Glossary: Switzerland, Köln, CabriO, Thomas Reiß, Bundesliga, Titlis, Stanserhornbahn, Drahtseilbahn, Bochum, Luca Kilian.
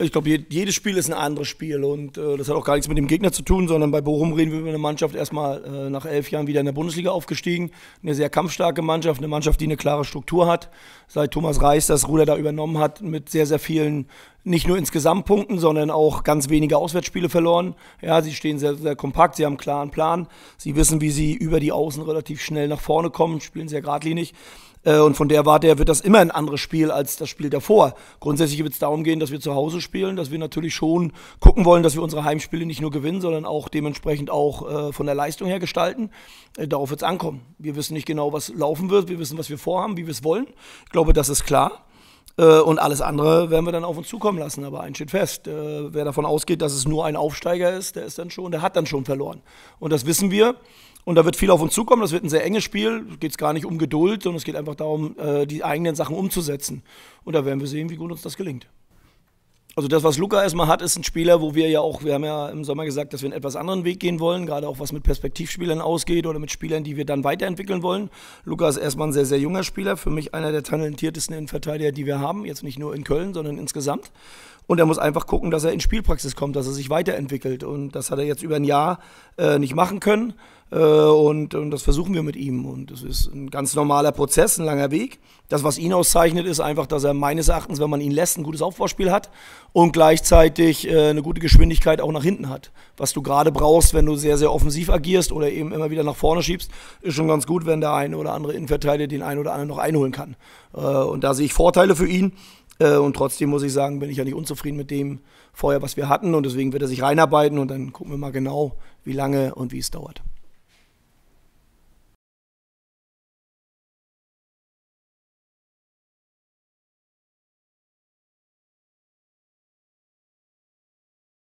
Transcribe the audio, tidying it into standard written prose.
Ich glaube, jedes Spiel ist ein anderes Spiel und das hat auch gar nichts mit dem Gegner zu tun, sondern bei Bochum reden wir über eine Mannschaft, erstmal nach 11 Jahren wieder in der Bundesliga aufgestiegen. Eine sehr kampfstarke Mannschaft, eine Mannschaft, die eine klare Struktur hat. Seit Thomas Reiß das Ruder da übernommen hat, mit sehr, sehr vielen, nicht nur insgesamt Punkten, sondern auch ganz wenige Auswärtsspiele verloren. Ja, sie stehen sehr, sehr kompakt, sie haben einen klaren Plan. Sie wissen, wie sie über die Außen relativ schnell nach vorne kommen, spielen sehr geradlinig. Und von der Warte her wird das immer ein anderes Spiel als das Spiel davor. Grundsätzlich wird es darum gehen, dass wir zu Hause spielen, dass wir natürlich schon gucken wollen, dass wir unsere Heimspiele nicht nur gewinnen, sondern auch dementsprechend auch von der Leistung her gestalten. Darauf wird es ankommen. Wir wissen nicht genau, was laufen wird. Wir wissen, was wir vorhaben, wie wir es wollen. Ich glaube, das ist klar. Und alles andere werden wir dann auf uns zukommen lassen. Aber eins steht fest, wer davon ausgeht, dass es nur ein Aufsteiger ist, der hat dann schon verloren. Und das wissen wir. Und da wird viel auf uns zukommen. Das wird ein sehr enges Spiel. Da geht es gar nicht um Geduld, sondern es geht einfach darum, die eigenen Sachen umzusetzen. Und da werden wir sehen, wie gut uns das gelingt. Also das, was Luca erstmal hat, ist ein Spieler, wo wir haben ja im Sommer gesagt, dass wir einen etwas anderen Weg gehen wollen, gerade auch was mit Perspektivspielern ausgeht oder mit Spielern, die wir dann weiterentwickeln wollen. Luca ist erstmal ein sehr, sehr junger Spieler. Für mich einer der talentiertesten Innenverteidiger, die wir haben. Jetzt nicht nur in Köln, sondern insgesamt. Und er muss einfach gucken, dass er in Spielpraxis kommt, dass er sich weiterentwickelt. Und das hat er jetzt über ein Jahr nicht machen können. Und das versuchen wir mit ihm. Und das ist ein ganz normaler Prozess, ein langer Weg. Das, was ihn auszeichnet, ist einfach, dass er meines Erachtens, wenn man ihn lässt, ein gutes Aufbauspiel hat und gleichzeitig eine gute Geschwindigkeit auch nach hinten hat. Was du gerade brauchst, wenn du sehr, sehr offensiv agierst oder eben immer wieder nach vorne schiebst, ist schon ganz gut, wenn der eine oder andere Innenverteidiger den einen oder anderen noch einholen kann. Und da sehe ich Vorteile für ihn. Und trotzdem muss ich sagen, bin ich ja nicht unzufrieden mit dem vorher, was wir hatten. Und deswegen wird er sich reinarbeiten und dann gucken wir mal genau, wie lange und wie es dauert.